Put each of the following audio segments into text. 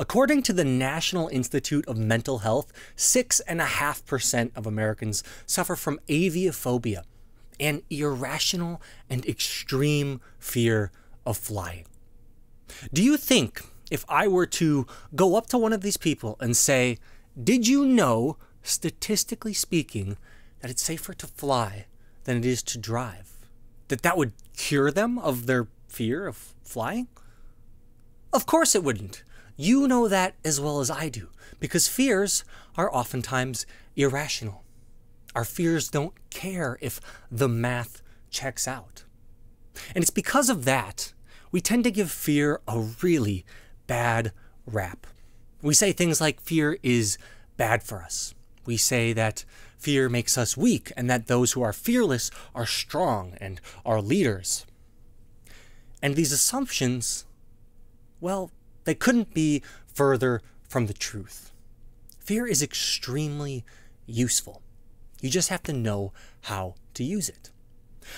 According to the National Institute of Mental Health, 6.5% of Americans suffer from aviophobia, an irrational and extreme fear of flying. Do you think if I were to go up to one of these people and say, "Did you know, statistically speaking, that it's safer to fly than it is to drive," that that would cure them of their fear of flying? Of course it wouldn't. You know that as well as I do, because fears are oftentimes irrational. Our fears don't care if the math checks out. And it's because of that, we tend to give fear a really bad rap. We say things like fear is bad for us. We say that fear makes us weak and that those who are fearless are strong and are leaders. And these assumptions, well, they couldn't be further from the truth. Fear is extremely useful. You just have to know how to use it.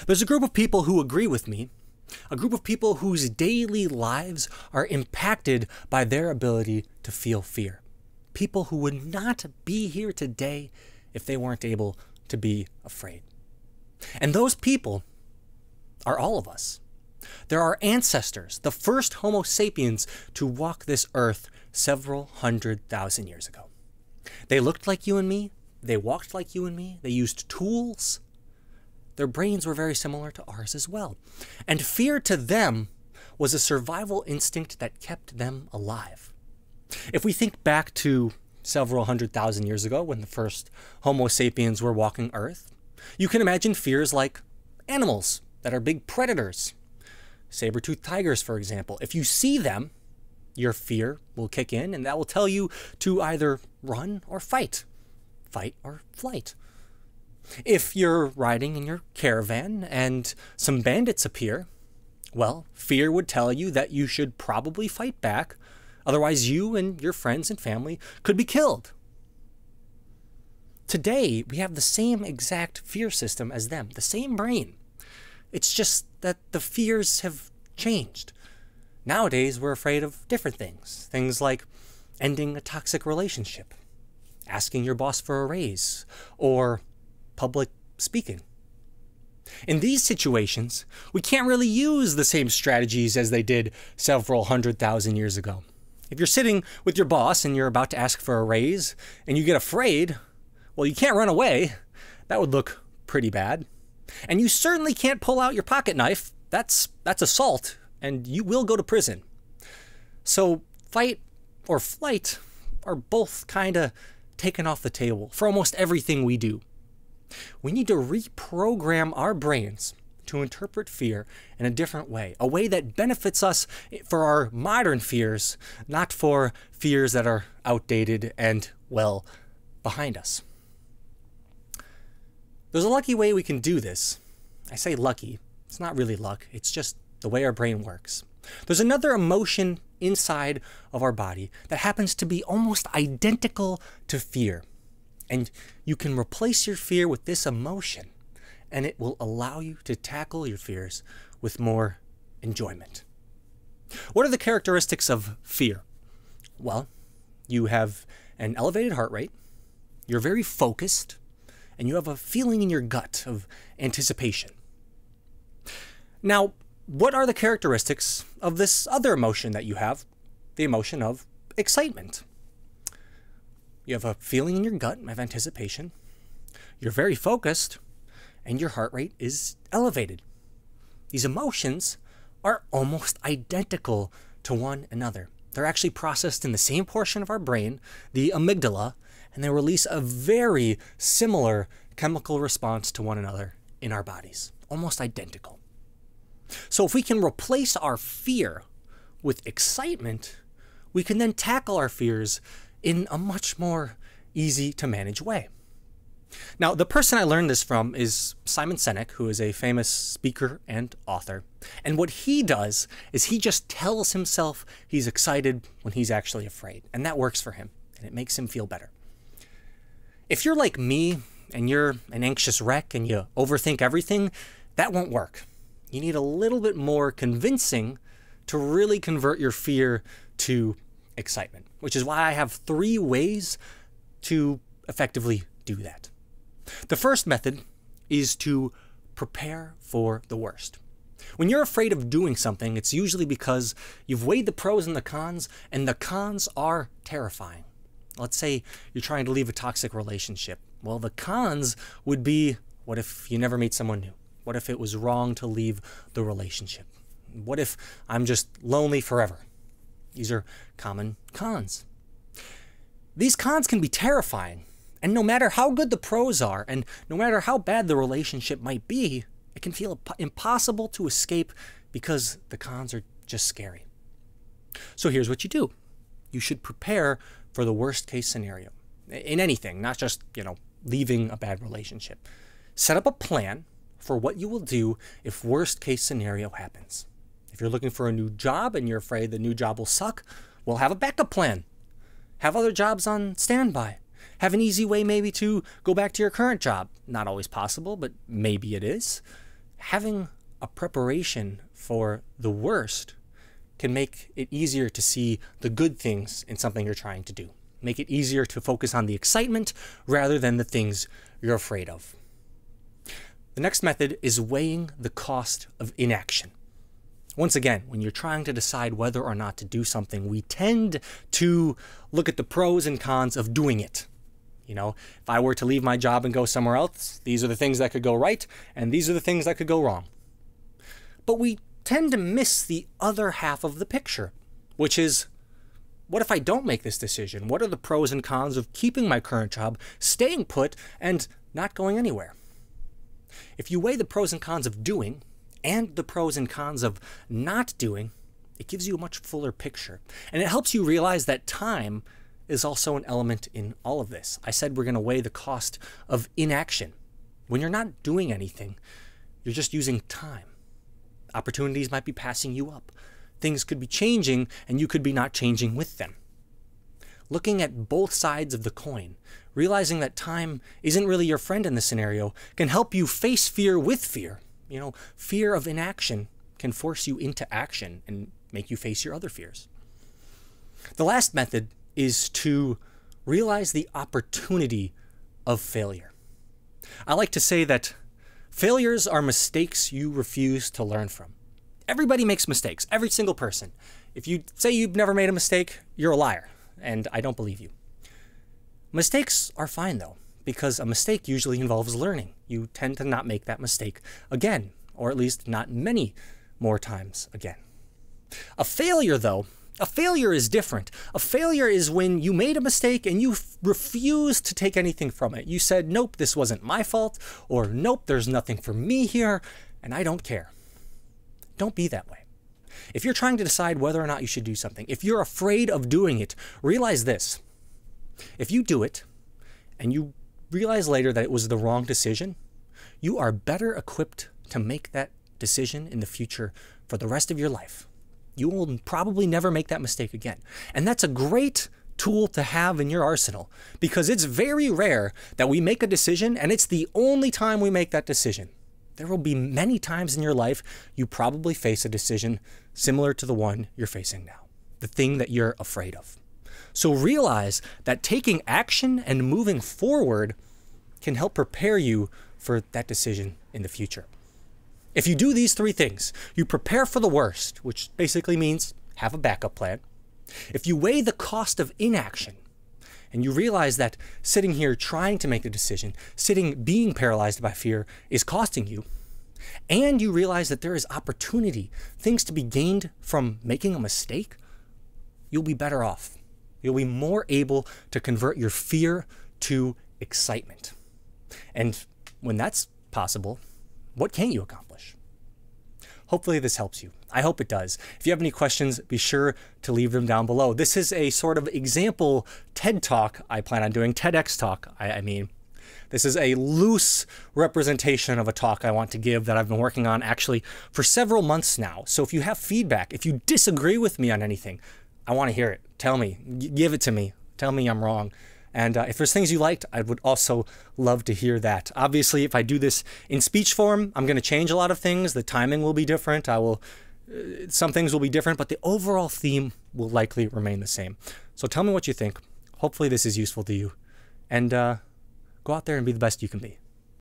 There's a group of people who agree with me, a group of people whose daily lives are impacted by their ability to feel fear. People who would not be here today if they weren't able to be afraid. And those people are all of us. There are ancestors, the first Homo sapiens to walk this earth several 100,000 years ago. They looked like you and me. They walked like you and me. They used tools. Their brains were very similar to ours as well. And fear to them was a survival instinct that kept them alive. If we think back to several 100,000 years ago when the first Homo sapiens were walking earth, you can imagine fears like animals that are big predators. Saber-toothed tigers, for example. If you see them, your fear will kick in, and that will tell you to either run or fight, fight or flight. If you're riding in your caravan and some bandits appear, well, fear would tell you that you should probably fight back, otherwise you and your friends and family could be killed. Today, we have the same exact fear system as them, the same brain. It's just that the fears have changed. Nowadays, we're afraid of different things. Things like ending a toxic relationship, asking your boss for a raise, or public speaking. In these situations, we can't really use the same strategies as they did several 100,000 years ago. If you're sitting with your boss and you're about to ask for a raise and you get afraid, well, you can't run away. That would look pretty bad. And you certainly can't pull out your pocket knife. That's assault, and you will go to prison. So fight or flight are both kind of taken off the table for almost everything we do. We need to reprogram our brains to interpret fear in a different way, a way that benefits us for our modern fears, not for fears that are outdated and, well, behind us. There's a lucky way we can do this. I say lucky. It's not really luck. It's just the way our brain works. There's another emotion inside of our body that happens to be almost identical to fear. And you can replace your fear with this emotion, and it will allow you to tackle your fears with more enjoyment. What are the characteristics of fear? Well, you have an elevated heart rate. You're very focused. And you have a feeling in your gut of anticipation. Now, what are the characteristics of this other emotion that you have? The emotion of excitement. You have a feeling in your gut of anticipation. You're very focused, and your heart rate is elevated. These emotions are almost identical to one another. They're actually processed in the same portion of our brain, the amygdala, and they release a very similar chemical response to one another in our bodies, almost identical. So if we can replace our fear with excitement, we can then tackle our fears in a much more easy to manage way. Now, the person I learned this from is Simon Sinek, who is a famous speaker and author. And what he does is he just tells himself he's excited when he's actually afraid. And that works for him, and it makes him feel better. If you're like me and you're an anxious wreck and you overthink everything, that won't work. You need a little bit more convincing to really convert your fear to excitement, which is why I have 3 ways to effectively do that. The first method is to prepare for the worst. When you're afraid of doing something, it's usually because you've weighed the pros and the cons are terrifying. Let's say you're trying to leave a toxic relationship. Well, the cons would be, what if you never meet someone new? What if it was wrong to leave the relationship? What if I'm just lonely forever? These are common cons. These cons can be terrifying, and no matter how good the pros are, and no matter how bad the relationship might be, it can feel impossible to escape because the cons are just scary. So here's what you do. You should prepare for the worst case scenario in anything, not just, leaving a bad relationship. Set up a plan for what you will do if worst case scenario happens. If you're looking for a new job and you're afraid the new job will suck, well, have a backup plan. Have other jobs on standby. Have an easy way maybe to go back to your current job. Not always possible, but maybe it is. Having a preparation for the worst can make it easier to see the good things in something you're trying to do. Make it easier to focus on the excitement rather than the things you're afraid of. The next method is weighing the cost of inaction. Once again, when you're trying to decide whether or not to do something, we tend to look at the pros and cons of doing it. If I were to leave my job and go somewhere else, these are the things that could go right, and these are the things that could go wrong. But we tend to miss the other half of the picture, which is, what if I don't make this decision? What are the pros and cons of keeping my current job, staying put, and not going anywhere? If you weigh the pros and cons of doing and the pros and cons of not doing, it gives you a much fuller picture. And it helps you realize that time is also an element in all of this. I said we're going to weigh the cost of inaction. When you're not doing anything, you're just using time. Opportunities might be passing you up. Things could be changing, and you could be not changing with them. Looking at both sides of the coin, realizing that time isn't really your friend in this scenario, can help you face fear with fear. Fear of inaction can force you into action and make you face your other fears. The last method is to realize the opportunity of failure. I like to say that failures are mistakes you refuse to learn from. Everybody makes mistakes, every single person. If you say you've never made a mistake, you're a liar, and I don't believe you. Mistakes are fine, though, because a mistake usually involves learning. You tend to not make that mistake again, or at least not many more times again. A failure, though, a failure is different. A failure is when you made a mistake and you refused to take anything from it. You said, nope, this wasn't my fault, or nope, there's nothing for me here, and I don't care. Don't be that way. If you're trying to decide whether or not you should do something, if you're afraid of doing it, realize this. If you do it and you realize later that it was the wrong decision, you are better equipped to make that decision in the future for the rest of your life. You will probably never make that mistake again. And that's a great tool to have in your arsenal, because it's very rare that we make a decision and it's the only time we make that decision. There will be many times in your life you probably face a decision similar to the one you're facing now, the thing that you're afraid of. So realize that taking action and moving forward can help prepare you for that decision in the future. If you do these 3 things, you prepare for the worst, which basically means have a backup plan. If you weigh the cost of inaction, and you realize that sitting here trying to make the decision, being paralyzed by fear is costing you, and you realize that there is opportunity, things to be gained from making a mistake, you'll be better off. You'll be more able to convert your fear to excitement. And when that's possible, what can you accomplish? Hopefully this helps you. I hope it does. If you have any questions, be sure to leave them down below. This is a sort of example TED Talk I plan on doing, TEDx Talk, I mean. This is a loose representation of a talk I want to give that I've been working on actually for several months now. So if you have feedback, if you disagree with me on anything, I want to hear it. Tell me, give it to me. Tell me I'm wrong. And if there's things you liked, I would also love to hear that. Obviously, if I do this in speech form, I'm going to change a lot of things. The timing will be different. I will some things will be different, but the overall theme will likely remain the same. So tell me what you think. Hopefully this is useful to you. And go out there and be the best you can be.